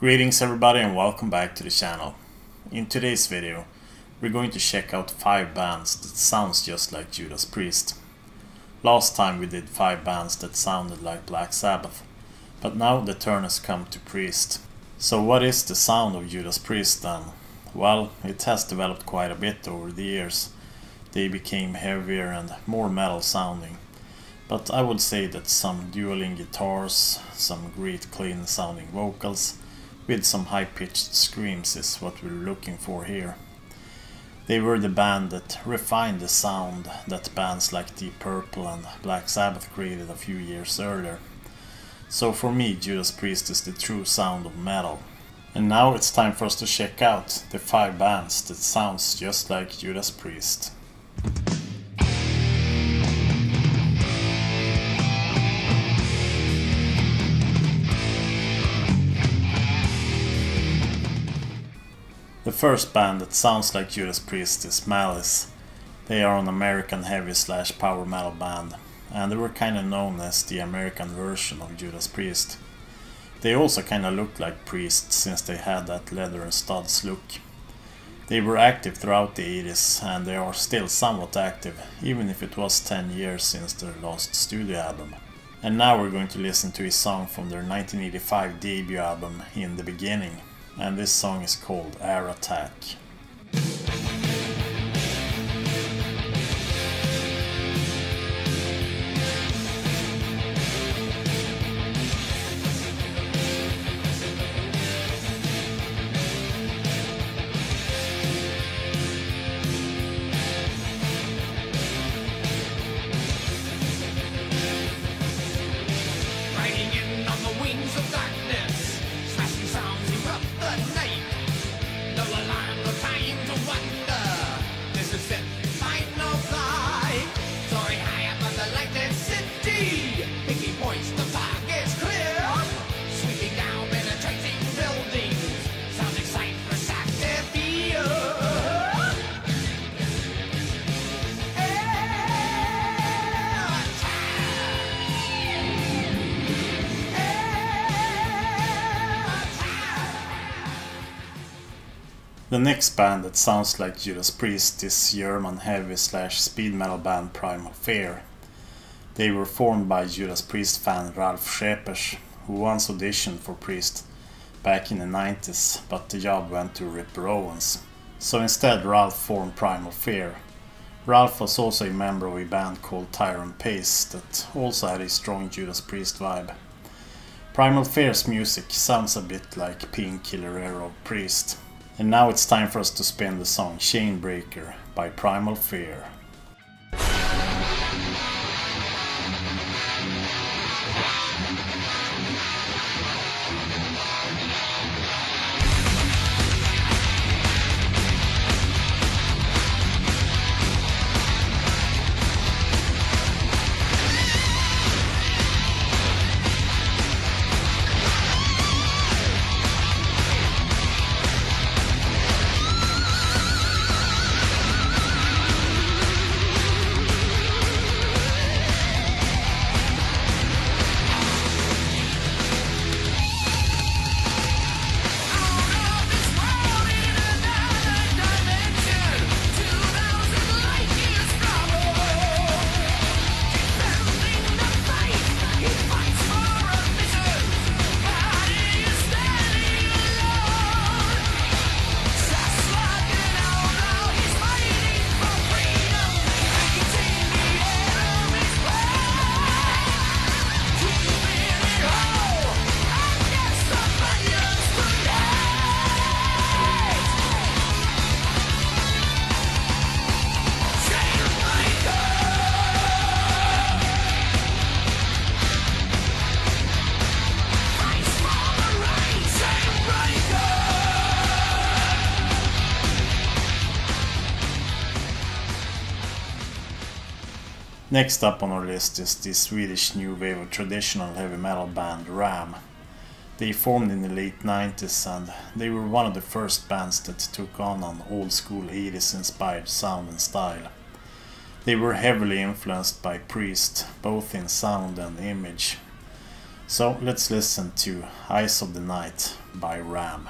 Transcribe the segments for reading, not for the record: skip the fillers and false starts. Greetings everybody and welcome back to the channel. In today's video we're going to check out 5 bands that sounds just like Judas Priest. Last time we did 5 bands that sounded like Black Sabbath, but now the turn has come to Priest. So what is the sound of Judas Priest then? Well, it has developed quite a bit over the years. They became heavier and more metal sounding. But I would say that some dueling guitars, some great clean sounding vocals, with some high-pitched screams is what we're looking for here. They were the band that refined the sound that bands like Deep Purple and Black Sabbath created a few years earlier. So for me, Judas Priest is the true sound of metal. And now it's time for us to check out the 5 bands that sounds just like Judas Priest. The first band that sounds like Judas Priest is Malice. They are an American heavy / power metal band, and they were kinda known as the American version of Judas Priest. They also kinda looked like Priest since they had that leather and studs look. They were active throughout the 80s and they are still somewhat active, even if it was 10 years since their last studio album. And now we're going to listen to a song from their 1985 debut album, In the Beginning. And this song is called Air Attack. Riding in on the wings of darkness, the next band that sounds like Judas Priest is German heavy / speed metal band Primal Fear. They were formed by Judas Priest fan Ralf Scheepers, who once auditioned for Priest back in the 90s, but the job went to Ripper Owens. So instead Ralf formed Primal Fear. Ralf was also a member of a band called Tyron Pace that also had a strong Judas Priest vibe. Primal Fear's music sounds a bit like Painkiller era of Priest. And now it's time for us to spin the song Chainbreaker by Primal Fear. Next up on our list is the Swedish new wave of traditional heavy metal band Ram. They formed in the late 90s and they were one of the first bands that took on an old school 80s inspired sound and style. They were heavily influenced by Priest, both in sound and image. So let's listen to Eyes of the Night by Ram.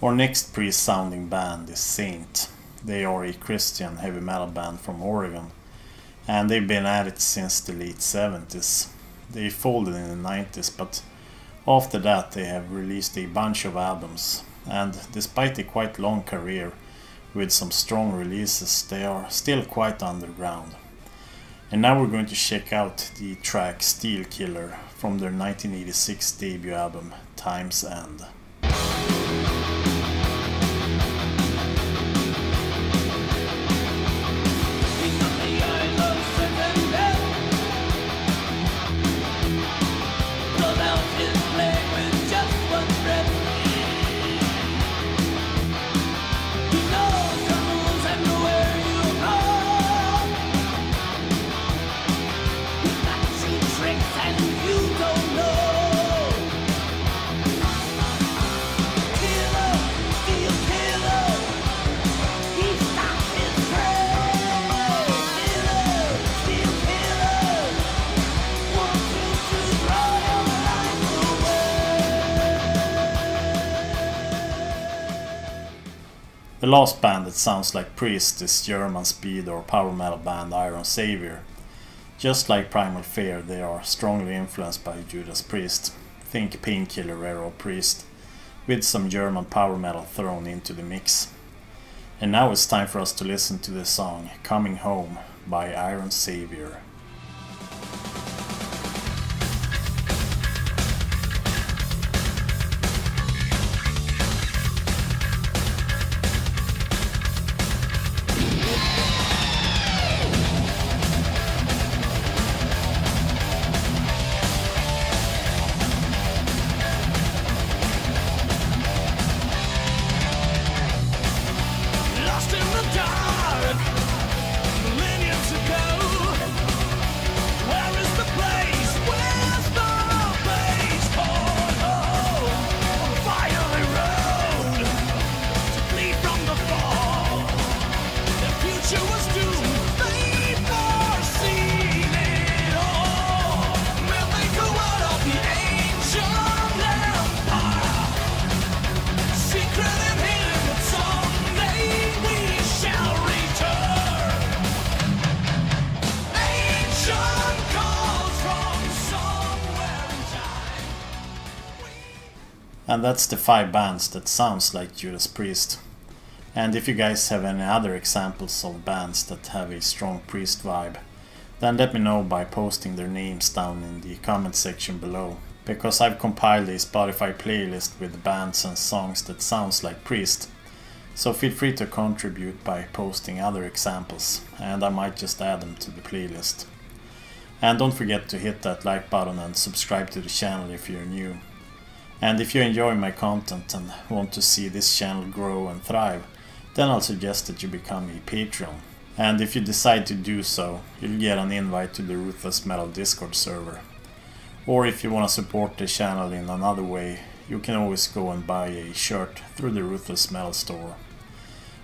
Our next Priest-sounding band is Saint. They are a Christian heavy metal band from Oregon, and they've been at it since the late 70s. They folded in the 90s, but after that they have released a bunch of albums, and despite a quite long career with some strong releases, they are still quite underground. And now we're going to check out the track Steel Killer from their 1986 debut album Time's End. The last band that sounds like Priest is German speed or power metal band Iron Savior. Just like Primal Fear, they are strongly influenced by Judas Priest. Think Painkiller era Priest, with some German power metal thrown into the mix. And now it's time for us to listen to the song Coming Home by Iron Savior. And that's the 5 bands that sounds like Judas Priest. And if you guys have any other examples of bands that have a strong Priest vibe, then let me know by posting their names down in the comment section below, because I've compiled a Spotify playlist with bands and songs that sounds like Priest. So feel free to contribute by posting other examples, and I might just add them to the playlist. And don't forget to hit that like button and subscribe to the channel if you're new. And if you enjoy my content and want to see this channel grow and thrive, then I'll suggest that you become a Patreon. And if you decide to do so, you'll get an invite to the Ruthless Metal Discord server. Or if you want to support the channel in another way, you can always go and buy a shirt through the Ruthless Metal store.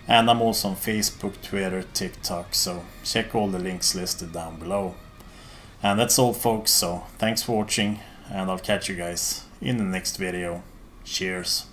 And I'm also on Facebook, Twitter, TikTok, so check all the links listed down below. And that's all folks, so thanks for watching, and I'll catch you guys in the next video. Cheers!